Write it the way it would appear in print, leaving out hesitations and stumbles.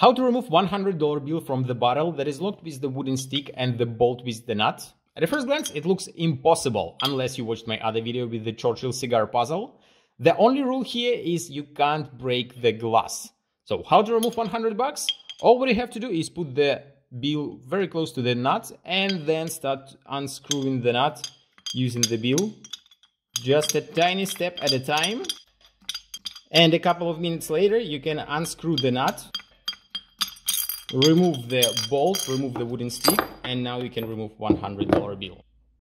How to remove $100 bill from the barrel that is locked with the wooden stick and the bolt with the nut? At a first glance, it looks impossible, unless you watched my other video with the Churchill cigar puzzle. The only rule here is you can't break the glass. So how to remove 100 bucks? All what you have to do is put the bill very close to the nut and then start unscrewing the nut using the bill. Just a tiny step at a time. And a couple of minutes later, you can unscrew the nut. Remove the bolt, remove the wooden stick, and now you can remove $100 bill.